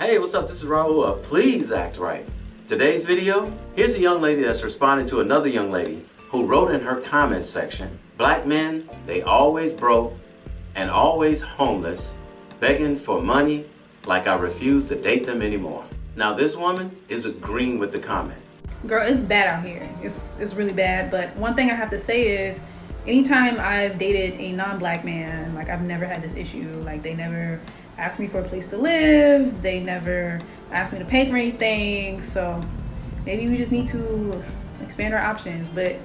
Hey, what's up? This is Raul of Please Act Right. Today's video, here's a young lady that's responding to another young lady who wrote in her comments section, "Black men, they always broke and always homeless, begging for money like I refuse to date them anymore." Now this woman is agreeing with the comment. Girl, it's bad out here. It's really bad, but one thing I have to say is, anytime I've dated a non-black man, like, I've never had this issue. Like, they never asked me for a place to live. They never asked me to pay for anything. So maybe we just need to expand our options. But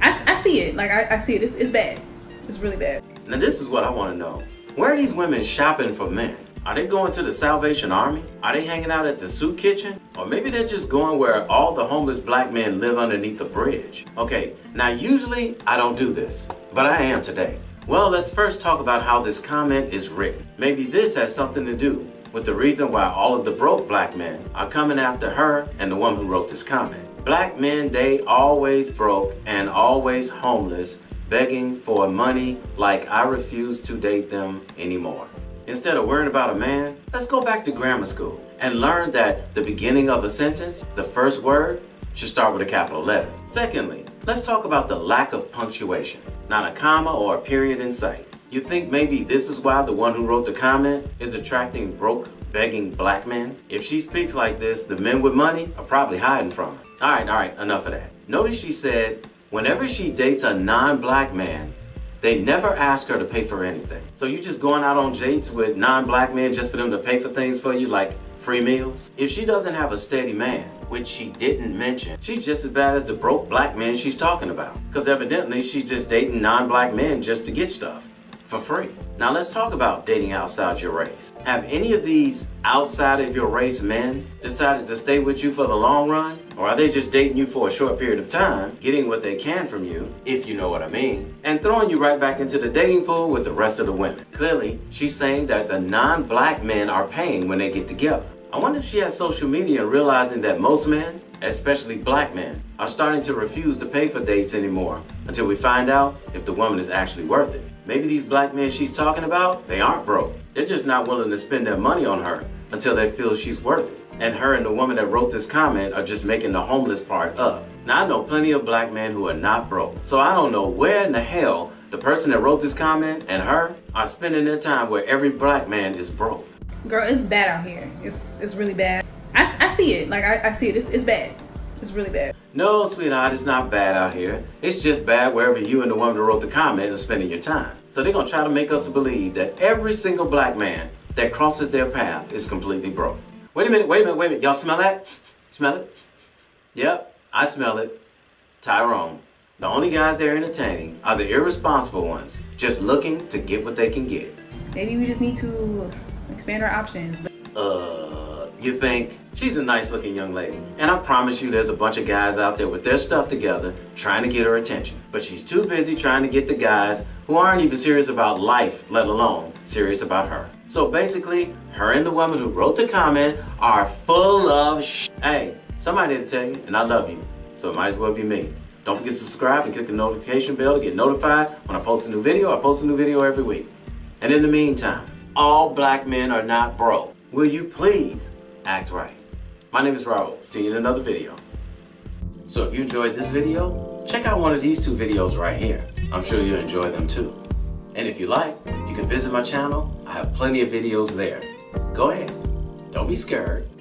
I see it. Like, I see it. It's bad. It's really bad. Now, this is what I want to know. Where are these women shopping for men? Are they going to the Salvation Army? Are they hanging out at the soup kitchen? Or maybe they're just going where all the homeless black men live underneath a bridge. Okay, now usually I don't do this, but I am today. Well, let's first talk about how this comment is written. Maybe this has something to do with the reason why all of the broke black men are coming after her and the one who wrote this comment. Black men, they always broke and always homeless, begging for money like I refuse to date them anymore. Instead of worrying about a man, let's go back to grammar school and learn that the beginning of a sentence, the first word, should start with a capital letter. Secondly, let's talk about the lack of punctuation. Not a comma or a period in sight. You think maybe this is why the one who wrote the comment is attracting broke, begging black men? If she speaks like this, the men with money are probably hiding from her. All right, enough of that. Notice she said, whenever she dates a non-black man, they never ask her to pay for anything. So you just going out on dates with non-black men just for them to pay for things for you, like free meals? If she doesn't have a steady man, which she didn't mention, she's just as bad as the broke black man she's talking about. Because evidently she's just dating non-black men just to get stuff for free. Now let's talk about dating outside your race. Have any of these outside of your race men decided to stay with you for the long run? Or are they just dating you for a short period of time, getting what they can from you, if you know what I mean, and throwing you right back into the dating pool with the rest of the women? Clearly, she's saying that the non-black men are paying when they get together. I wonder if she has social media and realizing that most men, especially black men, are starting to refuse to pay for dates anymore until we find out if the woman is actually worth it. Maybe these black men she's talking about, they aren't broke. They're just not willing to spend their money on her until they feel she's worth it. And her and the woman that wrote this comment are just making the homeless part up. Now, I know plenty of black men who are not broke, so I don't know where in the hell the person that wrote this comment and her are spending their time where every black man is broke. Girl, it's bad out here. It's really bad. I see it. Like, I see it. It's bad. It's really bad. No, sweetheart, it's not bad out here. It's just bad wherever you and the woman who wrote the comment are spending your time. So they're gonna try to make us believe that every single black man that crosses their path is completely broke. Wait a minute. Y'all smell that? Smell it? Yep, I smell it. Tyrone. The only guys they're entertaining are the irresponsible ones, just looking to get what they can get. Maybe we just need to expand our options. You think? She's a nice looking young lady, and I promise you there's a bunch of guys out there with their stuff together trying to get her attention. But she's too busy trying to get the guys who aren't even serious about life, let alone serious about her. So basically, her and the woman who wrote the comment are full of sh**. Hey, somebody to tell you, and I love you, so it might as well be me. Don't forget to subscribe and click the notification bell to get notified when I post a new video. I post a new video every week. And in the meantime, all black men are not broke. Will you please act right? My name is Raul. See you in another video. So if you enjoyed this video, check out one of these two videos right here. I'm sure you'll enjoy them too. And if you like, you can visit my channel. I have plenty of videos there. Go ahead. Don't be scared.